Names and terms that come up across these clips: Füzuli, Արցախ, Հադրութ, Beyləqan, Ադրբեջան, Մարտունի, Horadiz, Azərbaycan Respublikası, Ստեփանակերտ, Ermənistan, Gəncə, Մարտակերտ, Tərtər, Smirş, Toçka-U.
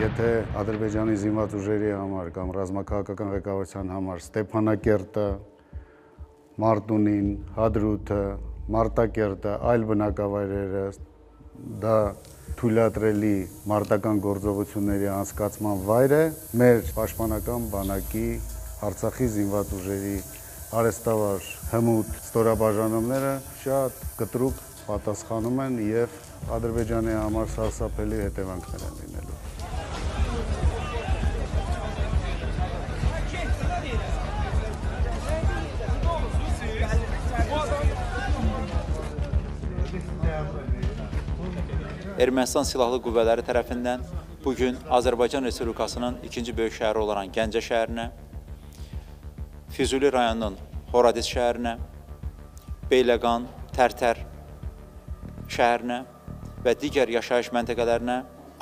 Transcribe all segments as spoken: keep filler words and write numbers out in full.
Եթե Ադրբեջանի զինված ուժերի համար կամ ռազմաքաղաքական ղեկավարության համար Ստեփանակերտը, Մարտունին, Հադրութը, Մարտակերտը, այլ բնակավայրերը դա թույլատրելի մարտական գործողությունների անցկացման վայր է, մեր պաշտպանական բանակի Արցախի զինված ուժերի արհեստավար հմուտ ստորաբաժանումները շատ կտրուկ պատասխանում են եւ Ադրբեջանի համար սարսափելի հետևանքներ են լինելու։ Ermənistan Silahlı Qüvvələri tərəfindən bugün Azərbaycan Respublikasının ikinci böyük şəhəri olan Gəncə şəhərinə, Füzuli rayonunun Horadiz şəhərinə, Beyləqan, Tərtər şəhərinə və digər yaşayış məntəqələrinə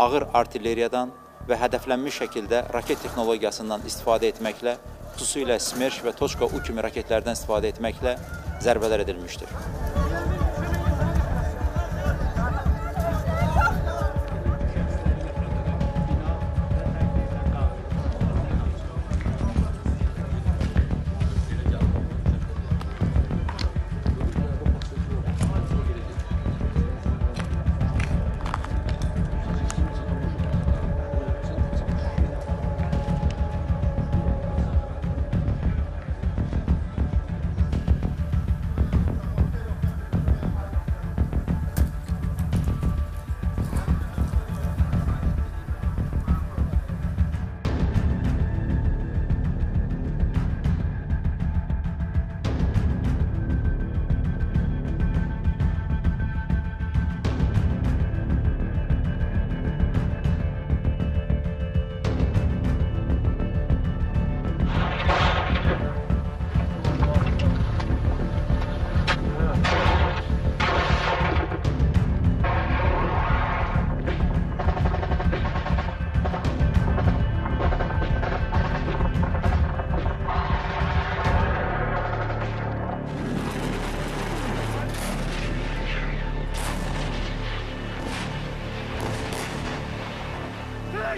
ağır artilleriyadan və hədəflənmiş şəkildə raket texnologiyasından istifadə etməklə, xüsusilə Smirş və Toçka-U kimi raketlərdən istifadə etməklə zərbələr edilmişdir.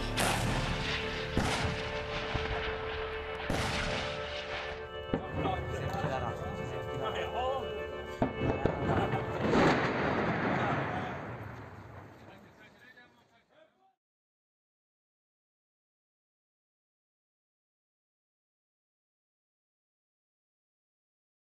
Yes!